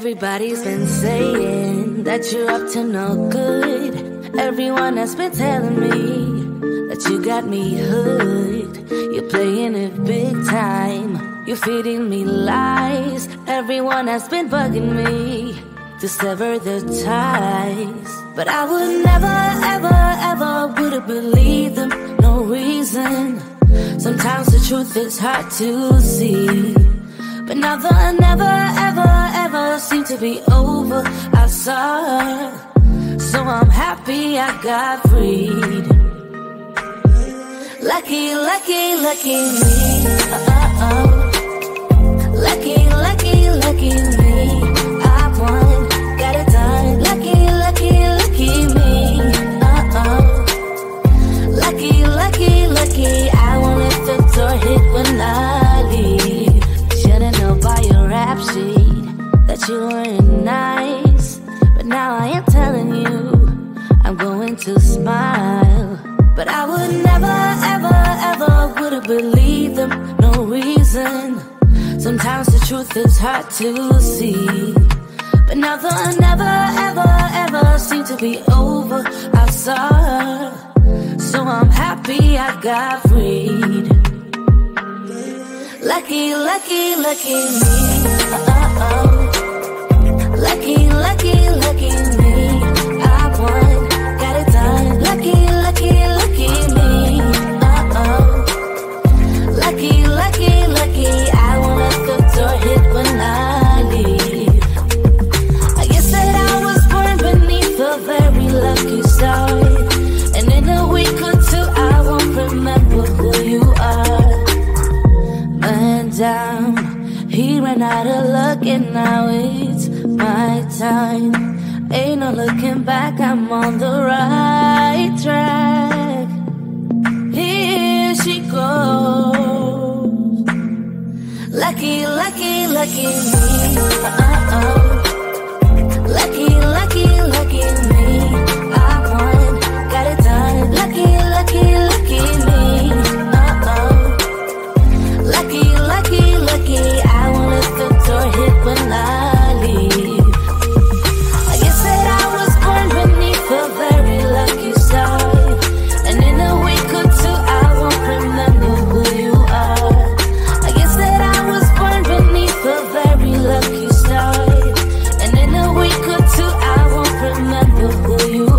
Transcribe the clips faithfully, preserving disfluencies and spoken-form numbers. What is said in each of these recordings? Everybody's been saying that you're up to no good. Everyone has been telling me that you got me hooked. You're playing it big time, you're feeding me lies. Everyone has been bugging me to sever the ties, but I would never, ever, ever would have believed them. No reason. Sometimes the truth is hard to see, but now the never, ever, ever seem to be over. I saw her, so I'm happy I got freed. Lucky, lucky, lucky me. Uh oh, oh. Lucky, lucky, lucky me. I won, got it done. Lucky, lucky, lucky me. Uh oh. Lucky, lucky, lucky. I won't let the door hit when I leave. By your rap sheet that you weren't nice, but now I am telling you I'm going to smile. But I would never, ever, ever would have believed them. No reason. Sometimes the truth is hard to see, but now the never, ever, ever seem to be over. I saw her, so I'm happy I got freed. Lucky, lucky, lucky me. Uh oh, oh. Lucky, lucky, lucky me. I won, got it done. Lucky, lucky, lucky me. Uh oh. Lucky, lucky, lucky. I won't let the door hit when I leave. I guess that I was born beneath a very lucky star, and in a week or two I won't remember who you are. Down. He ran out of luck and now it's my time. Ain't no looking back, I'm on the right track. Here she goes. Lucky, lucky, lucky me. Uh-oh. Lucky, lucky, lucky me. I won, got it done. Lucky, lucky, lucky me. Uh-oh. Lucky, lucky, lucky, I won't let the door hit when I leave. I guess that I was born beneath a very lucky star, and in a week or two I won't remember who you are. I guess that I was born beneath a very lucky star, and in a week or two I won't remember who you are.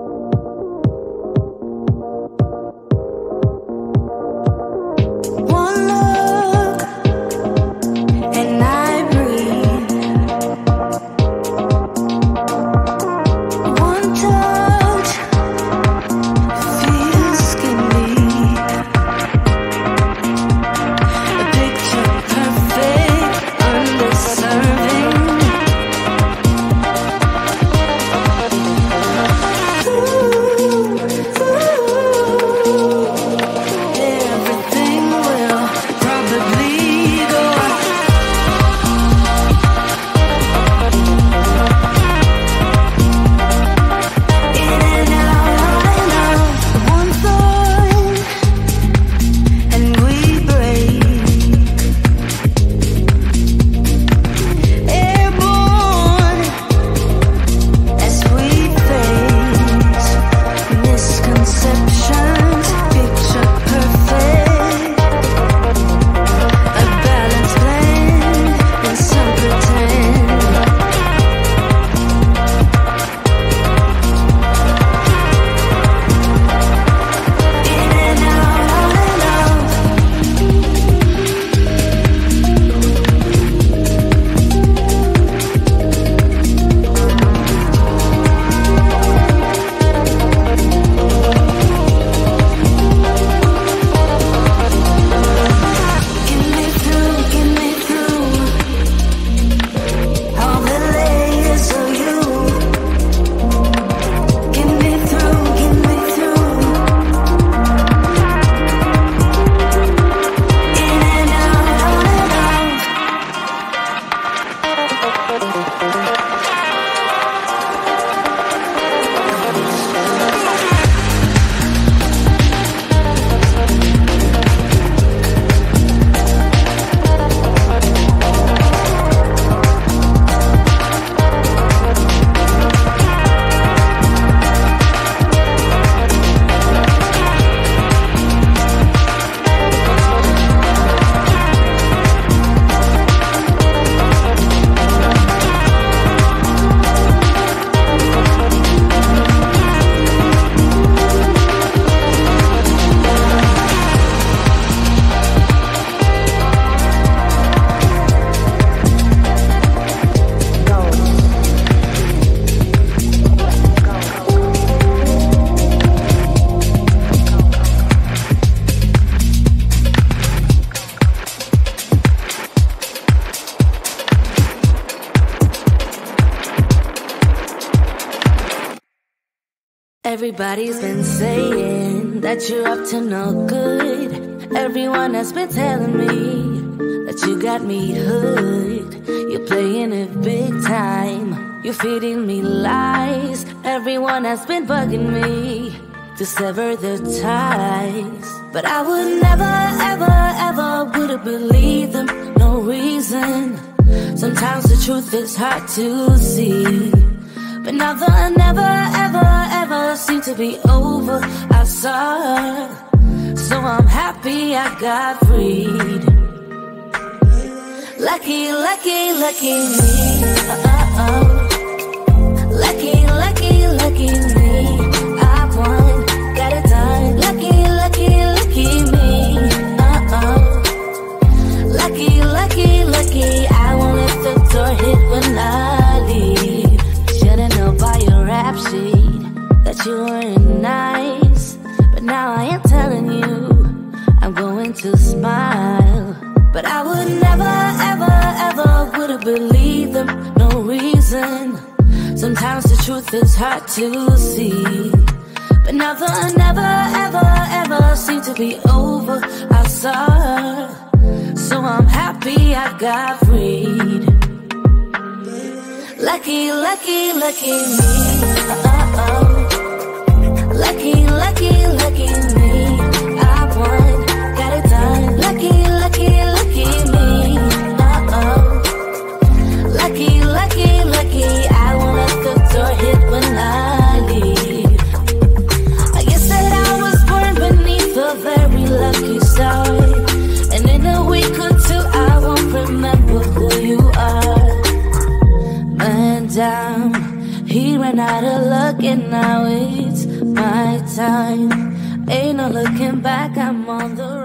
Thank you. Everybody's been saying that you're up to no good. Everyone has been telling me that you got me hooked. You're playing it big time, you're feeding me lies. Everyone has been bugging me to sever the ties, but I would never, ever, ever would have believed them, no reason. Sometimes the truth is hard to see, but now the never, ever, ever seem to be over. I saw her, so I'm happy I got freed. Lucky, lucky, lucky me, uh-oh. Lucky, lucky, lucky me, I won. Lucky, lucky, I won't let the door hit when I leave. Shouldn't know by your rap sheet that you weren't nice, but now I am telling you I'm going to smile. But I would never, ever, ever would have believed them, no reason. Sometimes the truth is hard to see, but now the never, ever, ever seem to be over. I saw her, so I'm happy I got freed. Lucky, lucky, lucky me, uh-oh. Lucky, lucky, lucky me, I won, got it done. Lucky, lucky, lucky me, uh-oh. Lucky, lucky, lucky, I won't let the door hit when I leave. I guess that I was born beneath a very lucky star. He ran out of luck and now it's my time. Ain't no looking back, I'm on the road.